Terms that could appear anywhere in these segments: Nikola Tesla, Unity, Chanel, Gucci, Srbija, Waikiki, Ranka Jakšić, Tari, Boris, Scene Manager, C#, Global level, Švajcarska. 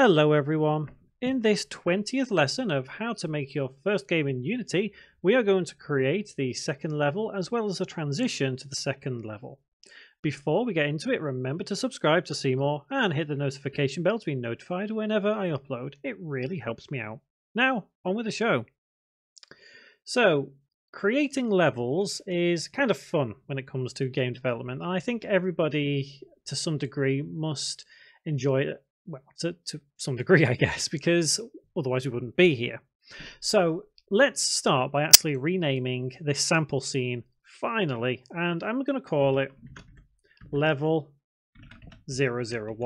Hello everyone! In this 20th lesson of how to make your first game in Unity, we are going to create the second level as well as a transition to the second level. Before we get into it, remember to subscribe to see more and hit the notification bell to be notified whenever I upload. It really helps me out. Now, on with the show. So, creating levels is kind of fun when it comes to game development, and I think everybody to some degree must enjoy it. Well, to some degree, I guess, because otherwise we wouldn't be here. So let's start by actually renaming this sample scene finally, and I'm going to call it level 001.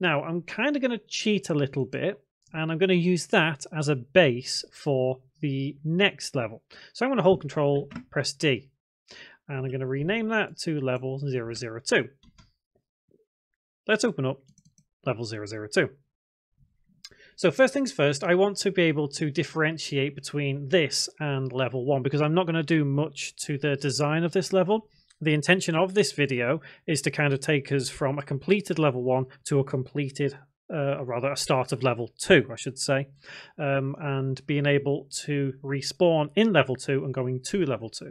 Now, I'm kind of going to cheat a little bit, and I'm going to use that as a base for the next level. So I'm going to hold Control, press D, and I'm going to rename that to level 002. Let's open up level 002. So first things first, I want to be able to differentiate between this and level 1 because I'm not going to do much to the design of this level. The intention of this video is to kind of take us from a completed level 1 to a completed, or rather a start of level 2, I should say, and being able to respawn in level 2 and going to level 2.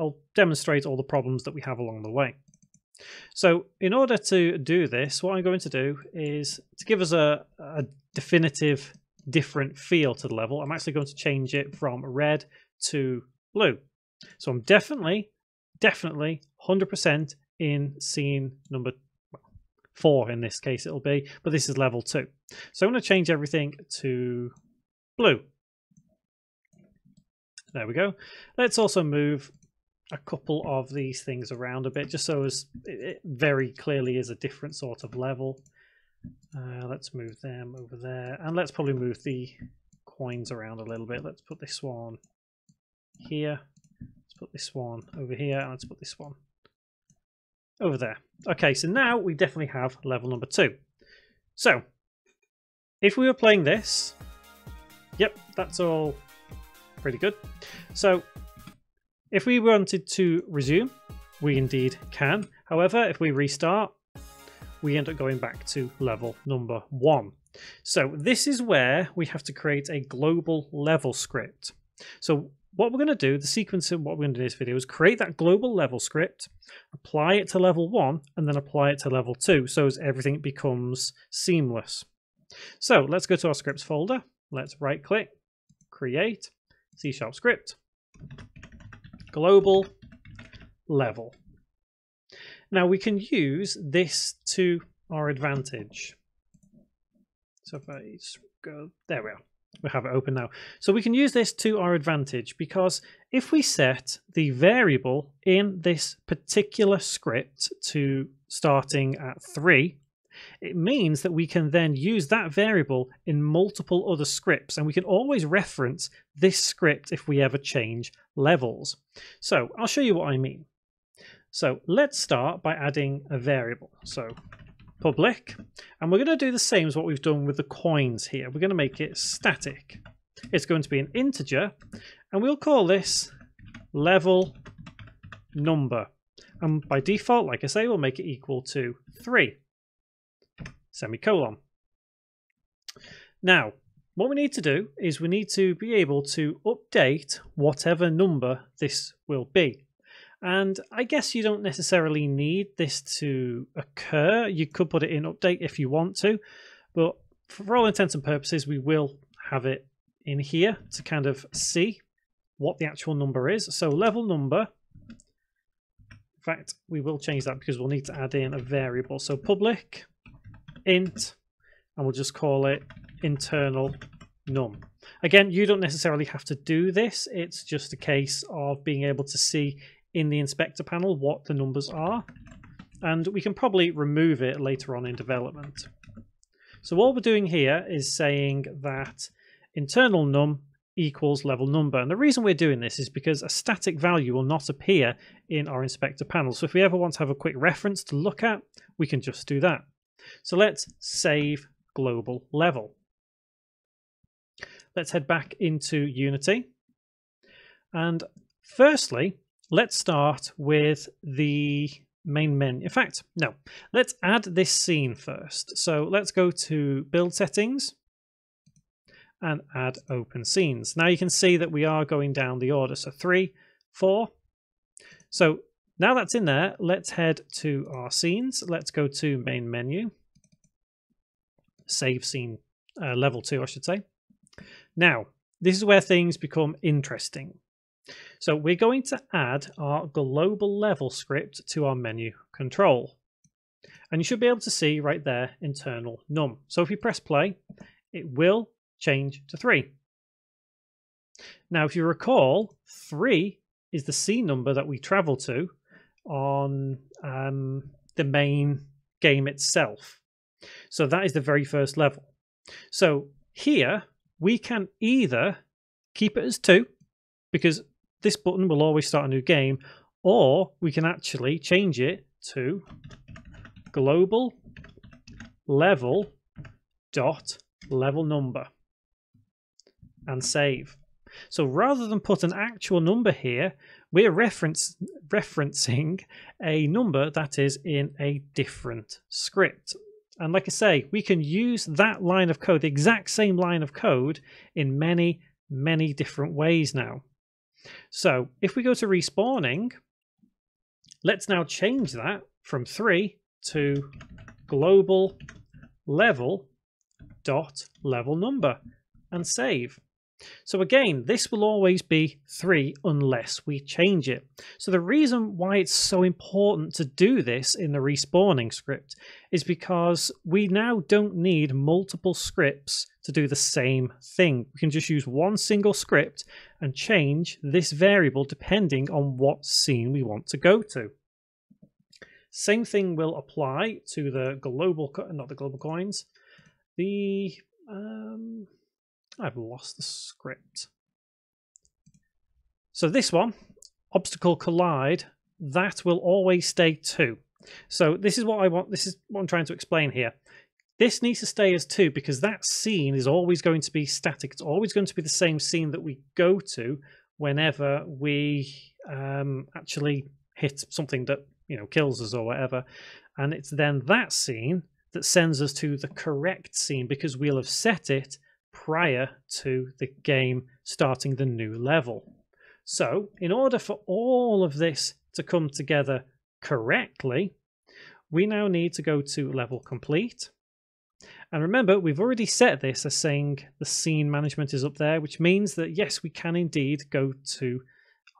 I'll demonstrate all the problems that we have along the way. So in order to do this, what I'm going to do is to give us a definitive different feel to the level. I'm actually going to change it from red to blue. So I'm definitely 100% in scene number 4 in this case it'll be, but this is level 2. So I'm going to change everything to blue. There we go. Let's also move a couple of these things around a bit just so as it very clearly is a different sort of level. Let's move them over there, and let's probably move the coins around a little bit. Let's put this one here, let's put this one over here, and let's put this one over there. Okay, so now we definitely have level number 2. So if we were playing this, yep, that's all pretty good. So if we wanted to resume, we indeed can. However, if we restart, we end up going back to level number 1. So this is where we have to create a global level script. So what we're going to do, the sequence of what we're going to do in this video is create that global level script, apply it to level 1, and then apply it to level 2 so as everything becomes seamless. So let's go to our scripts folder. Let's right click, create, C# script. Global level. Now we can use this to our advantage. So if I just go, there we are. We have it open now. So we can use this to our advantage because if we set the variable in this particular script to starting at 3, it means that we can then use that variable in multiple other scripts, and we can always reference this script if we ever change levels. So I'll show you what I mean. So let's start by adding a variable. So public, and we're going to do the same as what we've done with the coins here. We're going to make it static. It's going to be an integer, and we'll call this level number. And by default, like I say, we'll make it equal to 3. Semicolon. Now, what we need to do is we need to be able to update whatever number this will be. And I guess you don't necessarily need this to occur. You could put it in update if you want to, but for all intents and purposes, we will have it in here to kind of see what the actual number is. So level number, in fact, we will change that because we'll need to add in a variable. So public int, and we'll just call it internal num. Again, you don't necessarily have to do this. It's just a case of being able to see in the inspector panel what the numbers are, and we can probably remove it later on in development. So all we're doing here is saying that internal num equals level number, and the reason we're doing this is because a static value will not appear in our inspector panel. So if we ever want to have a quick reference to look at, we can just do that. So let's save global level. Let's head back into Unity. And firstly, let's start with the main menu. In fact, no, let's add this scene first. So let's go to build settings and add open scenes. Now you can see that we are going down the order. So 3, 4. So now that's in there, let's head to our scenes. Let's go to main menu, save scene level 2, I should say. Now, this is where things become interesting. So we're going to add our global level script to our menu control. And you should be able to see right there, internal num. So if you press play, it will change to 3. Now, if you recall, 3 is the C number that we travel to on the main game itself. So that is the very first level. So here we can either keep it as 2, because this button will always start a new game, or we can actually change it to global level dot level number and save. So rather than put an actual number here, we're referencing a number that is in a different script. And like I say, we can use that line of code, the exact same line of code, in many, many different ways now. So if we go to respawning, let's now change that from 3 to global level dot level number and save. So again, this will always be 3 unless we change it. So the reason why it's so important to do this in the respawning script is because we now don't need multiple scripts to do the same thing. We can just use one single script and change this variable depending on what scene we want to go to. Same thing will apply to the global, not the global coins, the I've lost the script. So this one, obstacle collide, that will always stay 2. So this is what I want. This is what I'm trying to explain here. This needs to stay as 2 because that scene is always going to be static. It's always going to be the same scene that we go to whenever we actually hit something that, you know, kills us or whatever. And it's then that scene that sends us to the correct scene because we'll have set it prior to the game starting the new level. So in order for all of this to come together correctly, we now need to go to level complete. And remember, we've already set this as saying the scene management is up there, which means that yes, we can indeed go to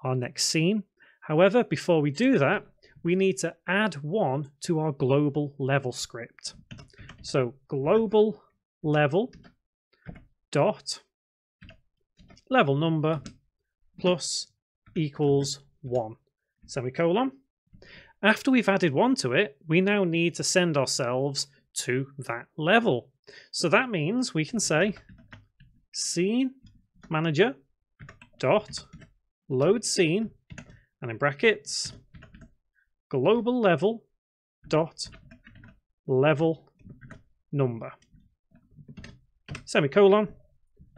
our next scene. However, before we do that, we need to add one to our global level script. So global level dot level number plus equals 1 semicolon. After we've added 1 to it, we now need to send ourselves to that level. So that means we can say scene manager dot load scene and in brackets global level dot level number semicolon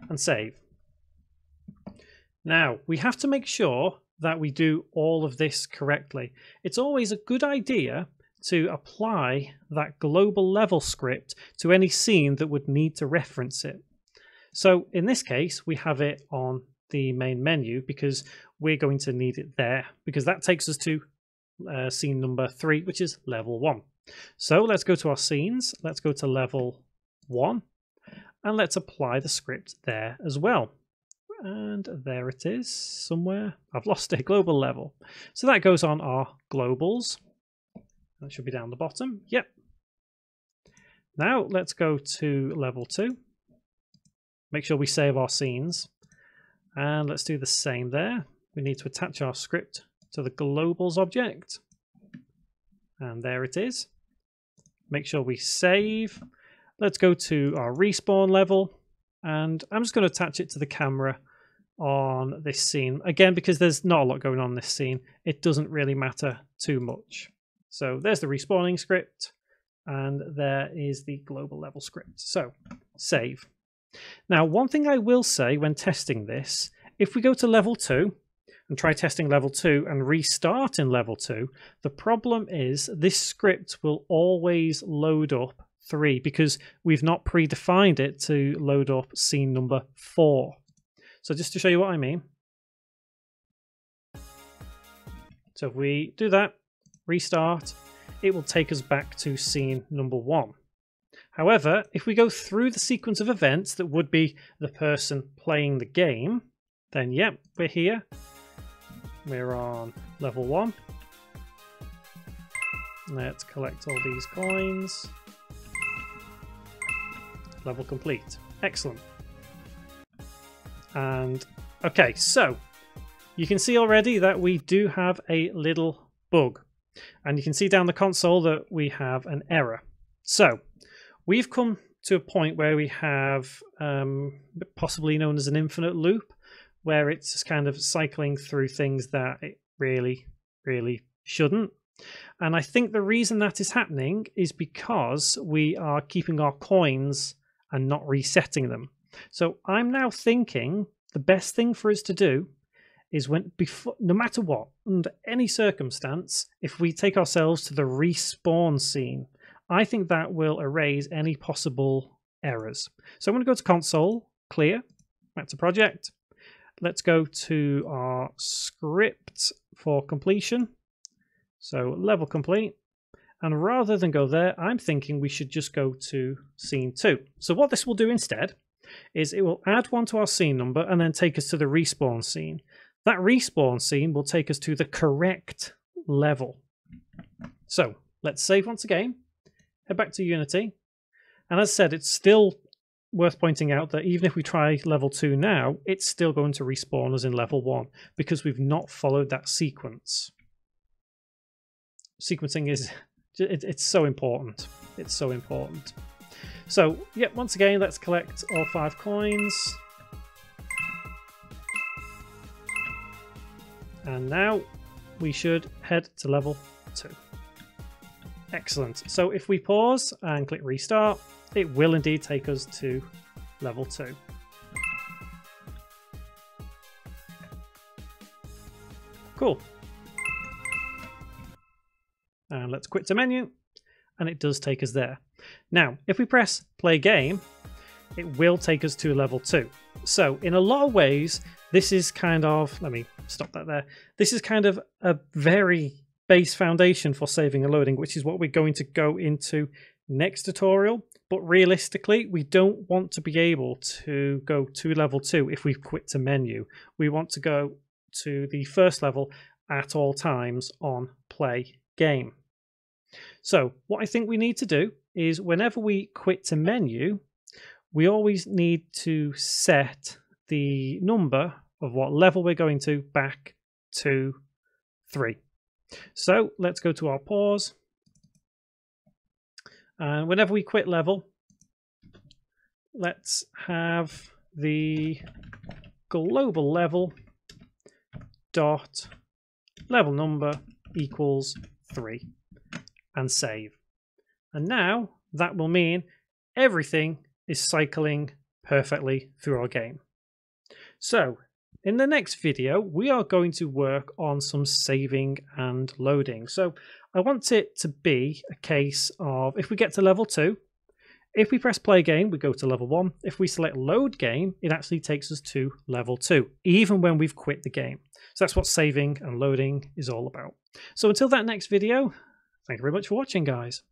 and save. Now we have to make sure that we do all of this correctly. It's always a good idea to apply that global level script to any scene that would need to reference it. So in this case, we have it on the main menu because we're going to need it there because that takes us to scene number 3, which is level 1. So let's go to our scenes. Let's go to level 1. And let's apply the script there as well. And there it is somewhere. I've lost it, global level. So that goes on our globals. That should be down the bottom. Yep. Now let's go to level 2. Make sure we save our scenes. And let's do the same there. We need to attach our script to the globals object. And there it is. Make sure we save. Let's go to our respawn level, and I'm just going to attach it to the camera on this scene. Again, because there's not a lot going on in this scene, it doesn't really matter too much. So there's the respawning script, and there is the global level script. So save. Now, one thing I will say when testing this, if we go to level 2, and try testing level 2 and restart in level 2, the problem is this script will always load up 3 because we've not predefined it to load up scene number 4. So just to show you what I mean. So if we do that, restart, it will take us back to scene number 1. However, if we go through the sequence of events that would be the person playing the game, then yep, we're here. We're on level 1. Let's collect all these coins. Level complete. Excellent. And okay, so you can see already that we do have a little bug. And you can see down the console that we have an error. So we've come to a point where we have possibly known as an infinite loop, where it's just kind of cycling through things that it really shouldn't. And I think the reason that is happening is because we are keeping our coins and not resetting them. So I'm now thinking the best thing for us to do is, no matter what, under any circumstance, if we take ourselves to the respawn scene, I think that will erase any possible errors. So I'm going to go to console, clear, back to project. Let's go to our script for completion. So level complete. And rather than go there, I'm thinking we should just go to scene 2. So what this will do instead is it will add 1 to our scene number and then take us to the respawn scene. That respawn scene will take us to the correct level. So let's save once again. Head back to Unity. And as I said, it's still worth pointing out that even if we try level 2 now, it's still going to respawn us in level 1 because we've not followed that sequence. Sequencing is, it's so important. It's so important. So, yeah, once again, let's collect all 5 coins. And now we should head to level 2. Excellent. So if we pause and click restart, it will indeed take us to level 2. Cool. And let's quit the menu, and it does take us there. Now, if we press play game, it will take us to level 2. So in a lot of ways, this is kind of, let me stop that there. This is kind of a very base foundation for saving and loading, which is what we're going to go into next tutorial. But realistically, we don't want to be able to go to level 2 if we've quit the menu. We want to go to the first level at all times on play game. So what I think we need to do is whenever we quit the menu, we always need to set the number of what level we're going to back to 3. So let's go to our pause. And whenever we quit level, let's have the global level dot level number equals 3 and save. And now that will mean everything is cycling perfectly through our game. So in the next video, we are going to work on some saving and loading. So I want it to be a case of if we get to level 2, if we press play game, we go to level 1. If we select load game, it actually takes us to level 2, even when we've quit the game. So that's what saving and loading is all about. So until that next video, thank you very much for watching, guys.